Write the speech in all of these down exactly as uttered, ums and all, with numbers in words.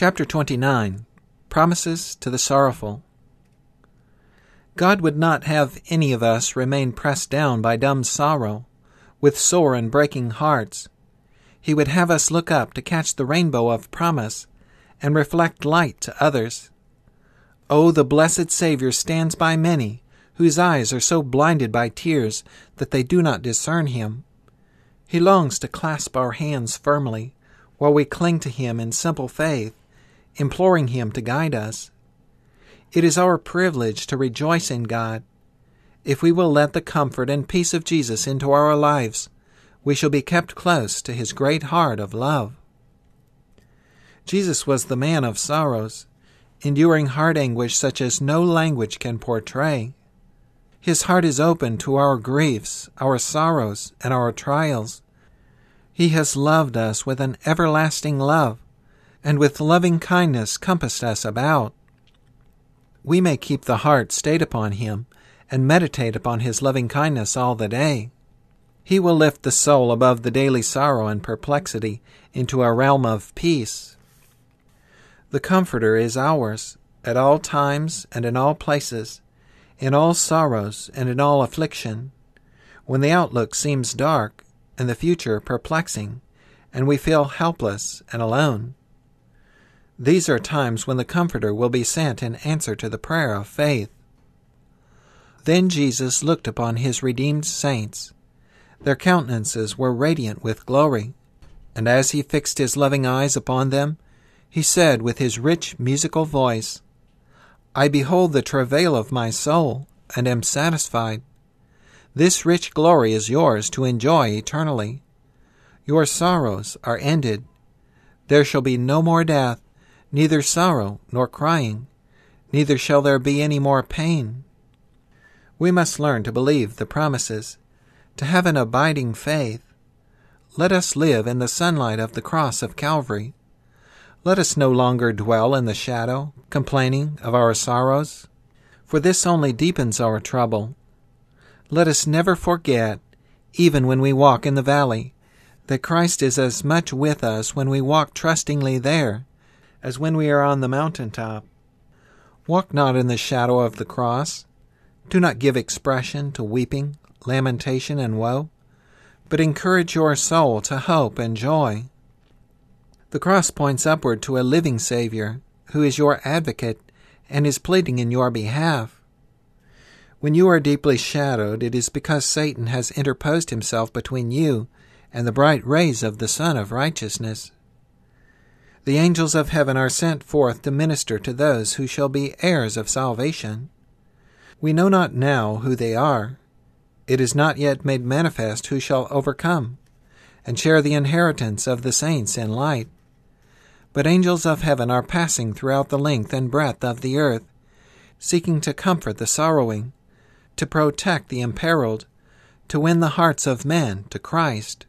Chapter twenty-nine, Promises to the Sorrowful. God would not have any of us remain pressed down by dumb sorrow, with sore and breaking hearts. He would have us look up to catch the rainbow of promise, and reflect light to others. Oh, the blessed Savior stands by many, whose eyes are so blinded by tears that they do not discern him. He longs to clasp our hands firmly, while we cling to him in simple faith, imploring him to guide us. It is our privilege to rejoice in God. If we will let the comfort and peace of Jesus into our lives, we shall be kept close to his great heart of love. Jesus was the man of sorrows, enduring heart anguish such as no language can portray. His heart is open to our griefs, our sorrows, and our trials. He has loved us with an everlasting love, and with loving kindness compassed us about. We may keep the heart stayed upon him, and meditate upon his loving kindness all the day. He will lift the soul above the daily sorrow and perplexity into a realm of peace. The Comforter is ours, at all times and in all places, in all sorrows and in all affliction. When the outlook seems dark, and the future perplexing, and we feel helpless and alone, these are times when the Comforter will be sent in answer to the prayer of faith. Then Jesus looked upon his redeemed saints. Their countenances were radiant with glory, and as he fixed his loving eyes upon them, he said with his rich musical voice, "I behold the travail of my soul, and am satisfied. This rich glory is yours to enjoy eternally. Your sorrows are ended. There shall be no more death, neither sorrow nor crying, neither shall there be any more pain." We must learn to believe the promises, to have an abiding faith. Let us live in the sunlight of the cross of Calvary. Let us no longer dwell in the shadow, complaining of our sorrows, for this only deepens our trouble. Let us never forget, even when we walk in the valley, that Christ is as much with us when we walk trustingly there as when we are on the mountaintop. Walk not in the shadow of the cross. Do not give expression to weeping, lamentation, and woe, but encourage your soul to hope and joy. The cross points upward to a living Savior, who is your advocate and is pleading in your behalf. When you are deeply shadowed, it is because Satan has interposed himself between you and the bright rays of the Sun of Righteousness. The angels of heaven are sent forth to minister to those who shall be heirs of salvation. We know not now who they are. It is not yet made manifest who shall overcome, and share the inheritance of the saints in light. But angels of heaven are passing throughout the length and breadth of the earth, seeking to comfort the sorrowing, to protect the imperiled, to win the hearts of men to Christ.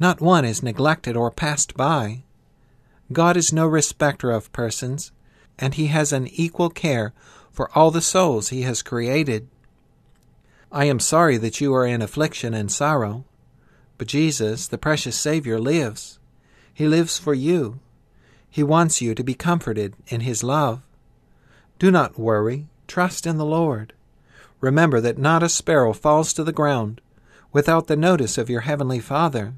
Not one is neglected or passed by. God is no respecter of persons, and he has an equal care for all the souls he has created. I am sorry that you are in affliction and sorrow, but Jesus, the precious Savior, lives. He lives for you. He wants you to be comforted in his love. Do not worry. Trust in the Lord. Remember that not a sparrow falls to the ground without the notice of your heavenly Father.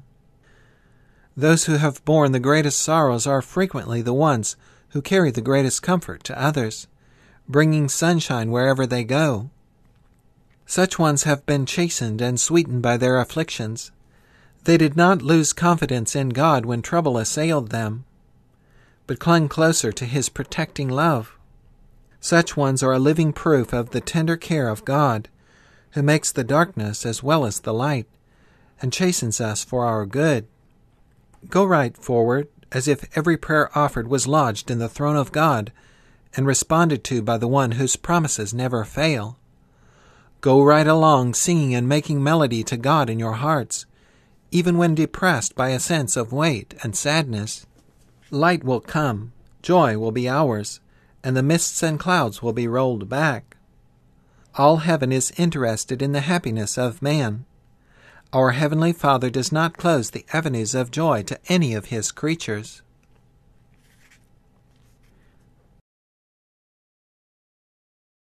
Those who have borne the greatest sorrows are frequently the ones who carry the greatest comfort to others, bringing sunshine wherever they go. Such ones have been chastened and sweetened by their afflictions. They did not lose confidence in God when trouble assailed them, but clung closer to his protecting love. Such ones are a living proof of the tender care of God, who makes the darkness as well as the light, and chastens us for our good. Go right forward, as if every prayer offered was lodged in the throne of God and responded to by the one whose promises never fail. Go right along, singing and making melody to God in your hearts, even when depressed by a sense of weight and sadness. Light will come, joy will be ours, and the mists and clouds will be rolled back. All heaven is interested in the happiness of man. Our Heavenly Father does not close the avenues of joy to any of his creatures.